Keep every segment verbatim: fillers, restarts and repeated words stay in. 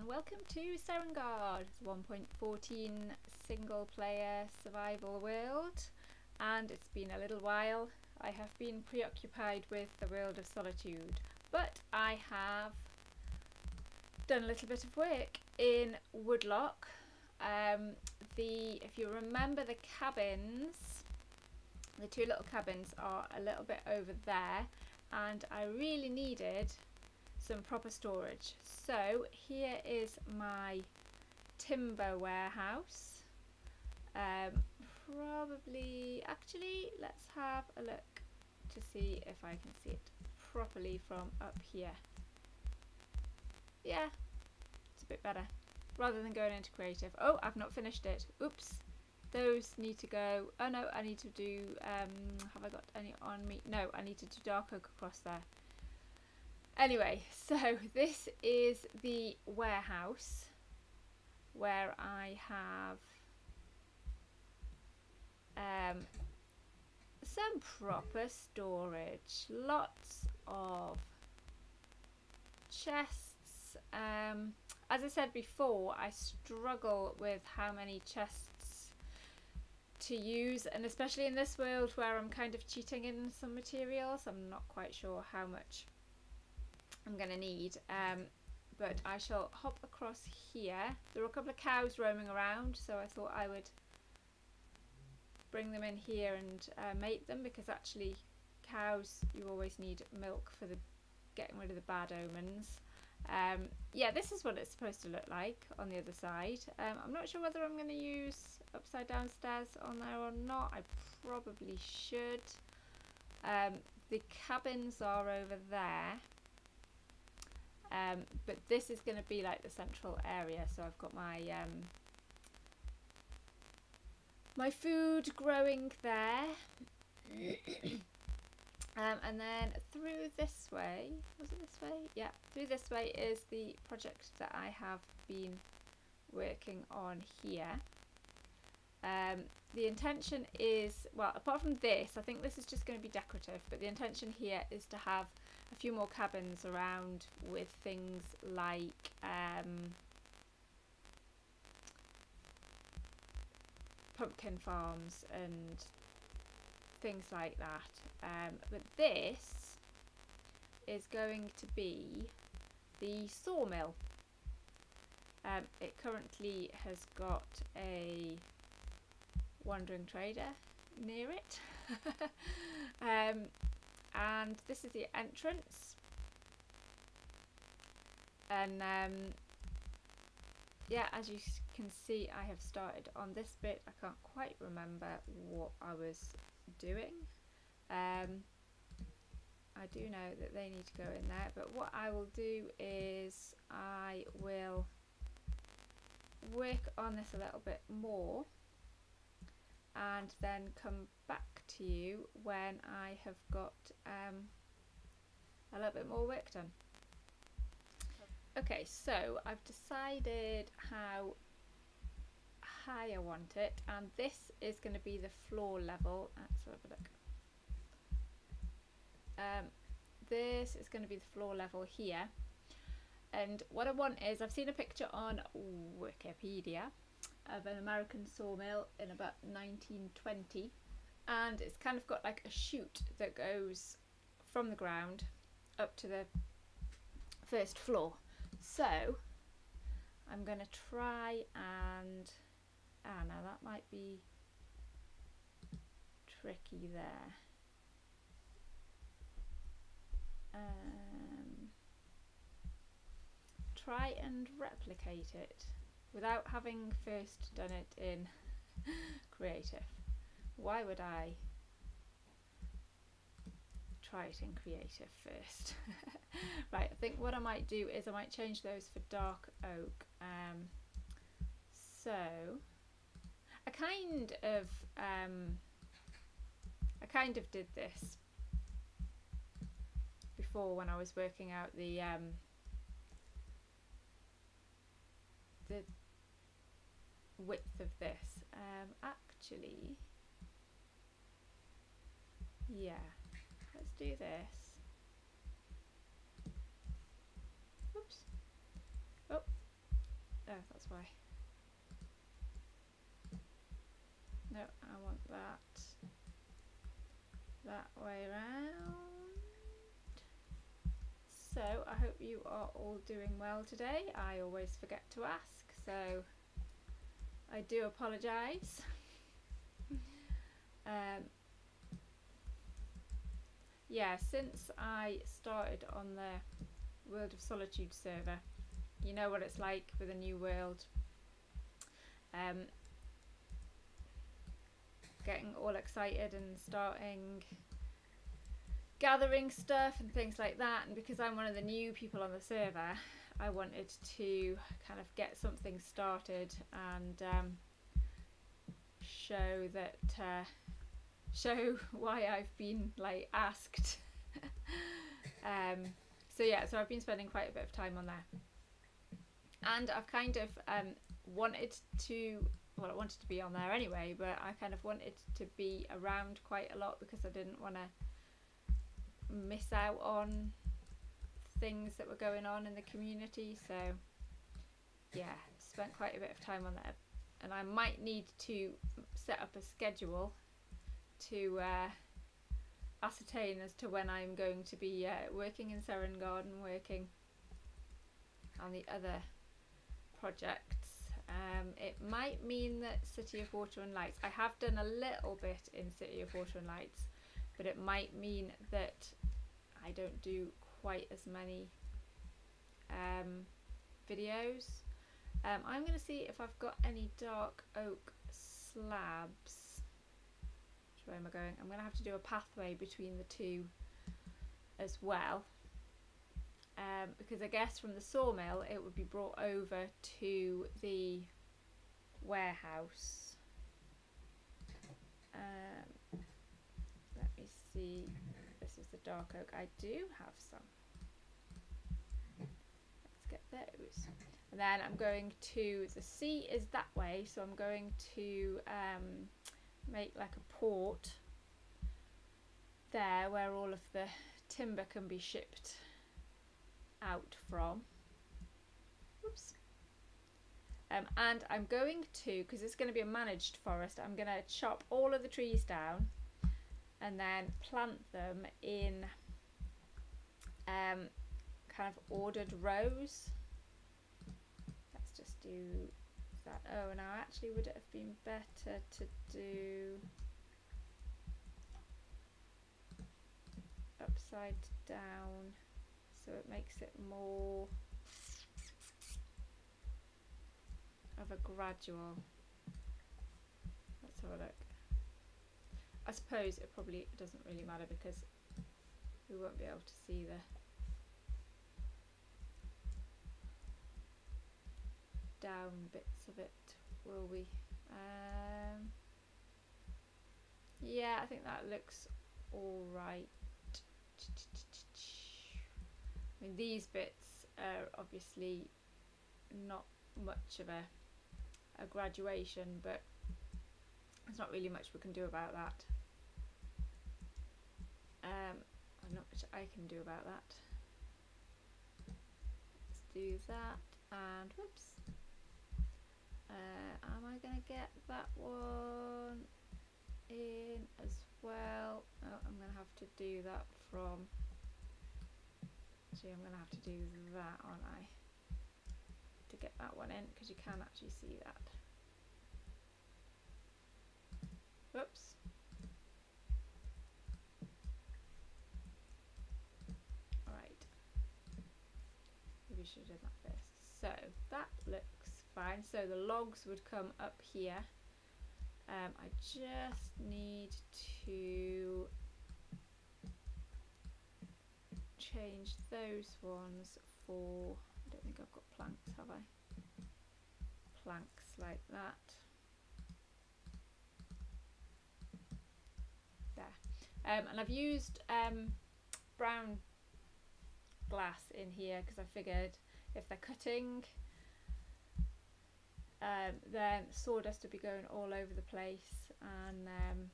and welcome to Serengard, one point fourteen single player survival world, and it's been a little while. I have been preoccupied with the World of Solitude, but I have done a little bit of work in Woodlock. Um, the, if you remember the cabins, the two little cabins are a little bit over there, and I really needed some proper storage. So here is my timber warehouse. Um, probably, actually, let's have a look to see if I can see it properly from up here. Yeah, it's a bit better rather than going into creative. Oh, I've not finished it. Oops, those need to go. Oh no, I need to do, um, have I got any on me? No, I need to do dark oak across there. Anyway, so this is the warehouse where I have um, some proper storage, lots of chests. Um, as I said before, I struggle with how many chests to use, and especially in this world where I'm kind of cheating in some materials, I'm not quite sure how much I'm gonna need, um, but I shall hop across here. There were a couple of cows roaming around, so I thought I would bring them in here and uh, mate them, because actually cows, you always need milk for the getting rid of the bad omens. Um, yeah, this is what it's supposed to look like on the other side. um, I'm not sure whether I'm going to use upside down stairs on there or not. I probably should. Um, the cabins are over there. Um, but this is going to be like the central area, so I've got my um, my food growing there. Um, and then through this way, was it this way? Yeah, through this way is the project that I have been working on here. Um, the intention is, well, apart from this, I think this is just going to be decorative, but the intention here is to have a few more cabins around with things like um, pumpkin farms and things like that. Um, but this is going to be the sawmill. Um, it currently has got a wandering trader near it. um, and this is the entrance, and um, yeah, as you can see, I have started on this bit. I can't quite remember what I was doing. um, I do know that they need to go in there, but what I will do is I will work on this a little bit more and then come back to you when I have got um, a little bit more work done. Okay, so I've decided how high I want it, and this is going to be the floor level. Let's have a look. Um, this is going to be the floor level here, and what I want is, I've seen a picture on Wikipedia of an American sawmill in about nineteen twenty, and it's kind of got like a chute that goes from the ground up to the first floor. So I'm gonna try and, ah, now that might be tricky there. Um, try and replicate it without having first done it in creative. Why would I try it in creative first? Right, I think what I might do is I might change those for dark oak. Um, so I kind of um, I kind of did this before when I was working out the um, the width of this. Um, actually, yeah, let's do this. Oops. Oh, that's why. No, I want that that way round. So I hope you are all doing well today. I always forget to ask, so I do apologise. um, yeah, since I started on the World of Solitude server, you know what it's like with a new world. Um, getting all excited and starting gathering stuff and things like that, and because I'm one of the new people on the server, I wanted to kind of get something started and um, show that uh, show why I've been like asked. um, so yeah, so I've been spending quite a bit of time on there, and I've kind of um, wanted to well I wanted to be on there anyway, but I kind of wanted to be around quite a lot because I didn't want to miss out on things that were going on in the community. So yeah, spent quite a bit of time on that, and I might need to set up a schedule to uh, ascertain as to when I'm going to be uh, working in Serengard and working on the other projects. Um, it might mean that City of Water and Lights, I have done a little bit in City of Water and Lights, but it might mean that I don't do quite as many um, videos. Um, I'm going to see if I've got any dark oak slabs. Which way am I going? I'm going to have to do a pathway between the two as well. Um, because I guess from the sawmill it would be brought over to the warehouse. Um, let me see. This is the dark oak. I do have some. Let's get those. And then I'm going to, the sea is that way, so I'm going to um, make like a port there where all of the timber can be shipped out from. Oops. Um, and I'm going to, because it's going to be a managed forest, I'm going to chop all of the trees down and then plant them in um, kind of ordered rows. Let's just do that. Oh, now actually, would it have been better to do upside down so it makes it more of a gradual? Let's have a look. I suppose it probably doesn't really matter because we won't be able to see the down bits of it, will we? Um, yeah, I think that looks all right. I mean, these bits are obviously not much of a, a graduation, but there's not really much we can do about that. Um, not much I can do about that. Let's do that, and whoops. Uh, am I gonna get that one in as well? Oh, I'm gonna have to do that from. Actually, I'm gonna have to do that, aren't I? To get that one in, because you can actually see that. Whoops. Alright. Maybe we should have done that first. So that looks fine. So the logs would come up here. Um, I just need to change those ones for, I don't think I've got planks, have I? Planks like that. Um, and I've used um, brown glass in here because I figured if they're cutting, um, then sawdust would be going all over the place, and um,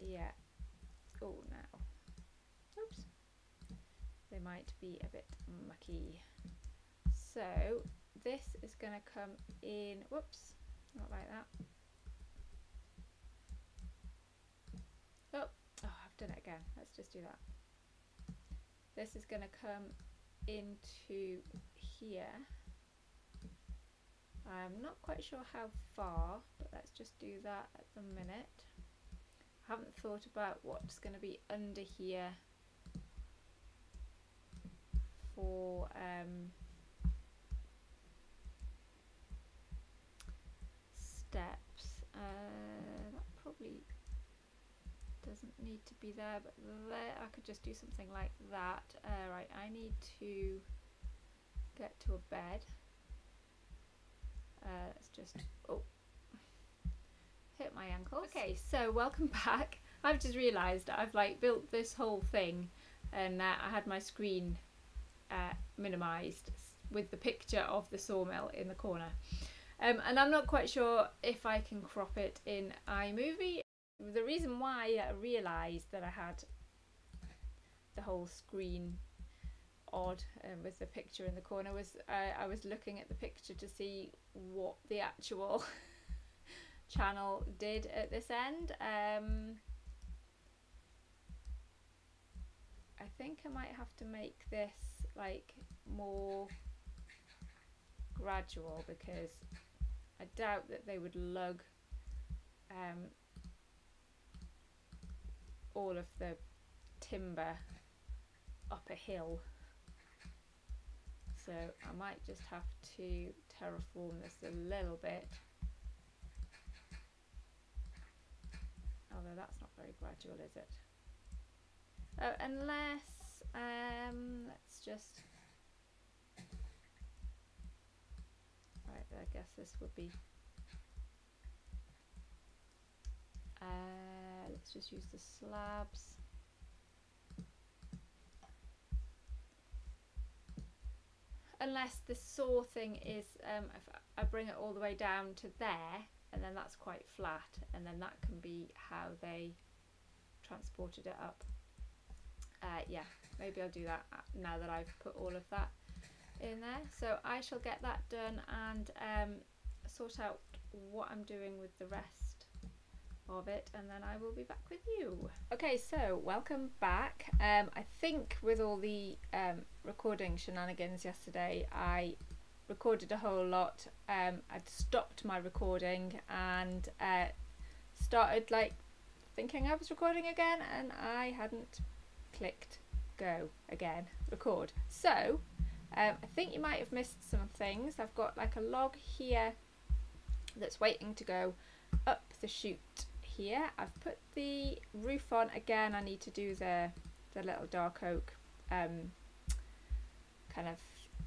yeah, oh no, oops, they might be a bit mucky. So this is going to come in, whoops, not like that. Oh, oh, I've done it again. Let's just do that. This is going to come into here. I'm not quite sure how far, but let's just do that at the minute. I haven't thought about what's going to be under here for um, steps. Uh, that probably doesn't need to be there, but there I could just do something like that. Uh, right, I need to get to a bed. Uh, let's just, oh, hit my ankle. Okay, so welcome back. I've just realised I've like built this whole thing and uh, I had my screen uh, minimised with the picture of the sawmill in the corner. Um, and I'm not quite sure if I can crop it in iMovie. The reason why I realised that I had the whole screen odd um, with the picture in the corner was uh, I was looking at the picture to see what the actual channel did at this end. um, I think I might have to make this like more gradual, because I doubt that they would lug um, all of the timber up a hill, so I might just have to terraform this a little bit. Although that's not very gradual, is it? Oh, unless, um, let's just, right, I guess this would be, uh, let's just use the slabs. Unless the saw thing is, um, if I bring it all the way down to there, and then that's quite flat, and then that can be how they transported it up. Uh, yeah, maybe I'll do that now that I've put all of that in there. So I shall get that done and um, sort out what I'm doing with the rest of it, and then I will be back with you. Okay, so welcome back. Um, I think with all the um, recording shenanigans yesterday, I recorded a whole lot. um, I'd stopped my recording and uh, started like thinking I was recording again, and I hadn't clicked go again record. So um, I think you might have missed some things. I've got like a log here that's waiting to go up the chute here. I've put the roof on again. I need to do the, the little dark oak um, kind of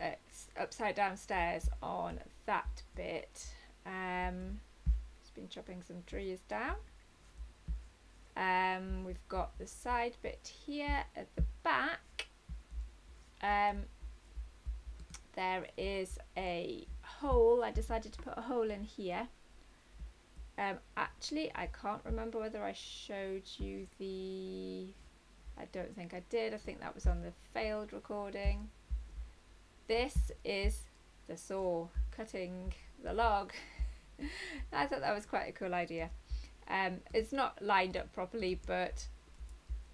Uh, upside down stairs on that bit. Um, just been chopping some trees down. Um, we've got the side bit here at the back. Um, there is a hole. I decided to put a hole in here. Um, actually, I can't remember whether I showed you the... I don't think I did. I think that was on the failed recording. This is the saw cutting the log. I thought that was quite a cool idea. Um, it's not lined up properly, but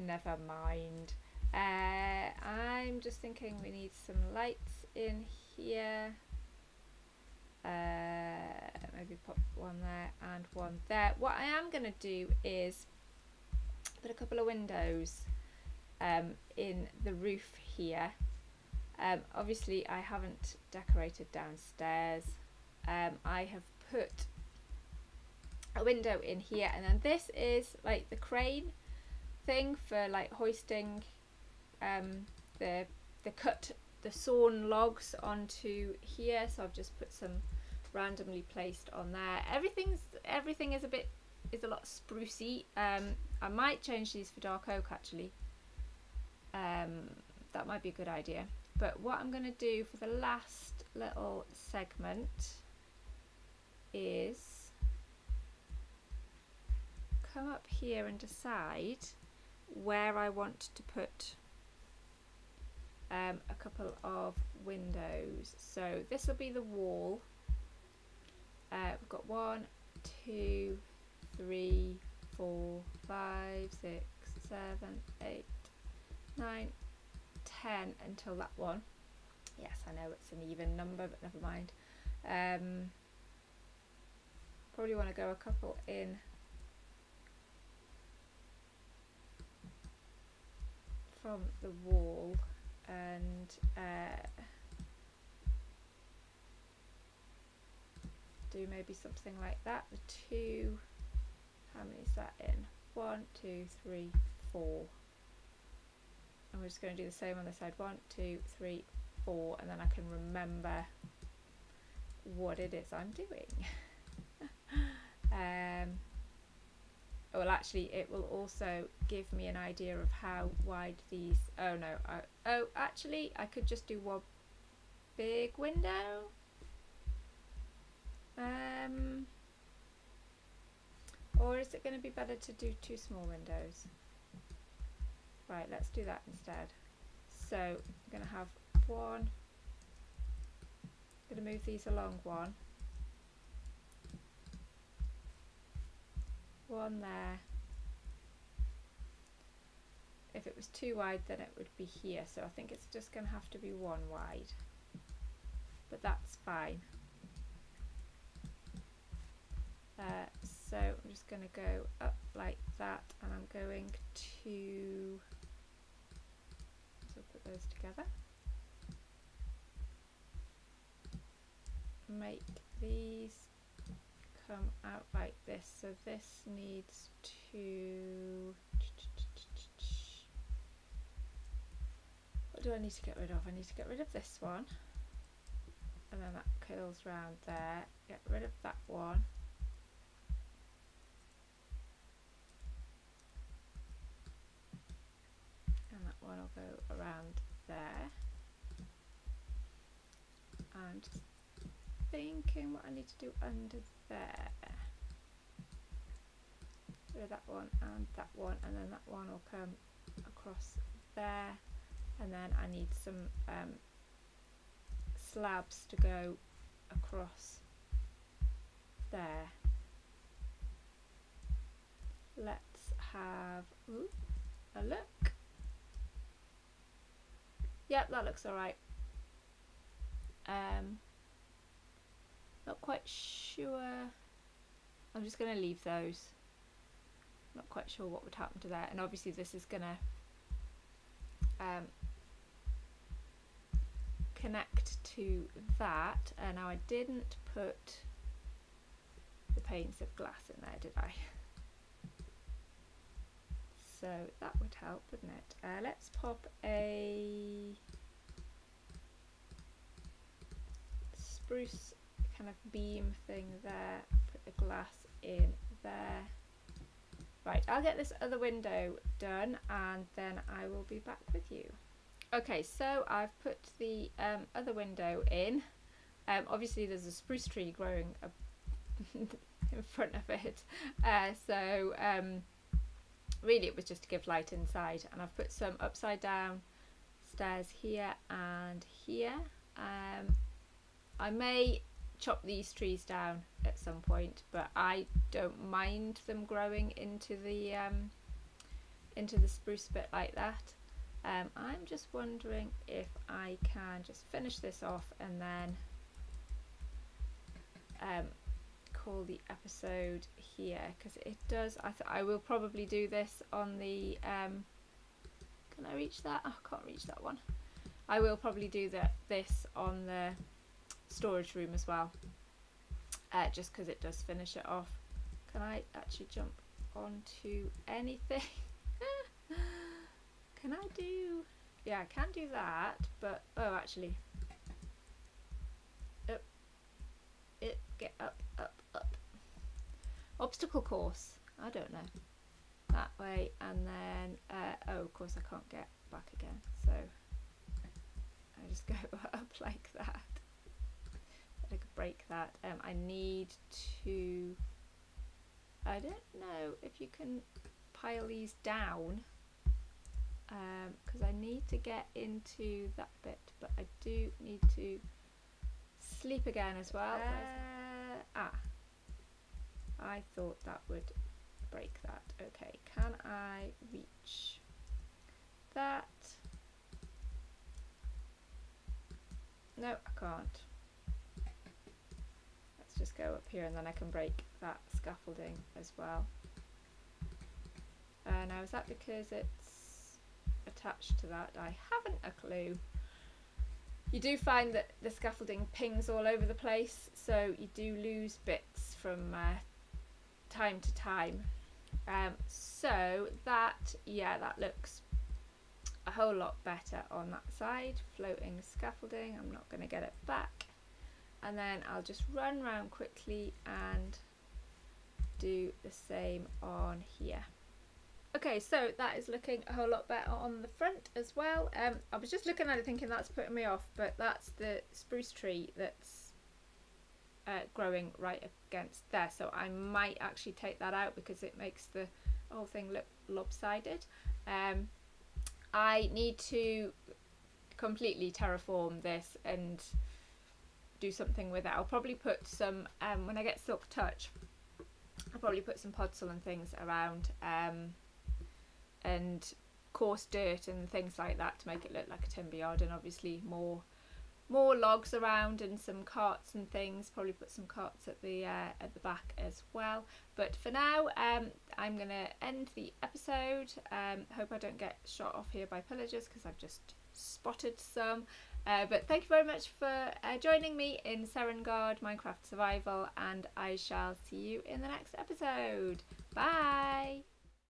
never mind. Uh, I'm just thinking we need some lights in here. Uh, maybe pop one there and one there. What I am going to do is put a couple of windows um, in the roof here. Um, obviously I haven't decorated downstairs. um, I have put a window in here, and then this is like the crane thing for like hoisting um, the, the cut, the sawn logs onto here, so I've just put some randomly placed on there. Everything's, everything is a bit, is a lot sprucey. um, I might change these for dark oak actually. Um, that might be a good idea. But what I'm going to do for the last little segment is come up here and decide where I want to put um, a couple of windows. So this will be the wall. Uh, we've got one, two, three, four, five, six, seven, eight, nine, ten until that one. Yes, I know it's an even number, but never mind. Um, probably want to go a couple in from the wall and uh, do maybe something like that. The two, how many is that in? One, two, three, four. And we're just going to do the same on this side. One, two, three, four, and then I can remember what it is I'm doing. um, well, actually, it will also give me an idea of how wide these. Oh no! I, oh, actually, I could just do one big window. Um, or is it going to be better to do two small windows? Right, let's do that instead. So I'm going to have one. I'm going to move these along one. One there. If it was too wide, then it would be here. So I think it's just going to have to be one wide. But that's fine. Uh, so I'm just going to go up like that, and I'm going to so put those together. Make these come out like this. So this needs to. What do I need to get rid of? I need to get rid of this one, and then that curls round there. Get rid of that one. One will go around there. I'm just thinking what I need to do under there. So that one and that one, and then that one will come across there. And then I need some um, slabs to go across there. Let's have ooh, a look. Yep, that looks alright. Um, not quite sure. I'm just going to leave those. Not quite sure what would happen to that. And obviously this is going to um, connect to that. Uh, now I didn't put the panes of glass in there, did I? So that would help, wouldn't it? Uh, let's pop a spruce kind of beam thing there, put the glass in there. Right, I'll get this other window done and then I will be back with you. Okay, so I've put the um, other window in. Um, obviously there's a spruce tree growing up in front of it, uh, so um, really it was just to give light inside, and I've put some upside down stairs here and here. Um, I may chop these trees down at some point, but I don't mind them growing into the um, into the spruce bit like that. Um, I'm just wondering if I can just finish this off and then um, call the episode here, because it does. I th I will probably do this on the um can I reach that? Oh, I can't reach that one. I will probably do that this on the storage room as well, uh, just because it does finish it off. Can I actually jump onto anything? Can I do, yeah, I can do that, but oh, actually up it get up up up obstacle course, I don't know, that way, and then uh, oh, of course I can't get back again, so I just go up like that. I could break that. um, I need to, I don't know if you can pile these down, because um, I need to get into that bit, but I do need to sleep again as well. Uh, ah, I thought that would break that. Okay, can I reach that? No, I can't. Let's just go up here and then I can break that scaffolding as well. Uh, now, is that because it's attached to that? I haven't a clue. You do find that the scaffolding pings all over the place, so you do lose bits from uh, time to time. Um, so that, yeah, that looks a whole lot better on that side. Floating scaffolding, I'm not going to get it back. And then I'll just run round quickly and do the same on here. Okay, so that is looking a whole lot better on the front as well. Um, I was just looking at it thinking that's putting me off, but that's the spruce tree that's uh, growing right against there. So I might actually take that out because it makes the whole thing look lopsided. Um, I need to completely terraform this and do something with it. I'll probably put some, um, when I get Silk Touch, I'll probably put some podzol and things around. Um, and coarse dirt and things like that to make it look like a timber yard, and obviously more more logs around and some carts and things. Probably put some carts at the uh, at the back as well. But for now, um, I'm gonna end the episode. Um, hope I don't get shot off here by pillagers because I've just spotted some. Uh, but thank you very much for uh, joining me in Serengard Minecraft Survival, and I shall see you in the next episode. Bye.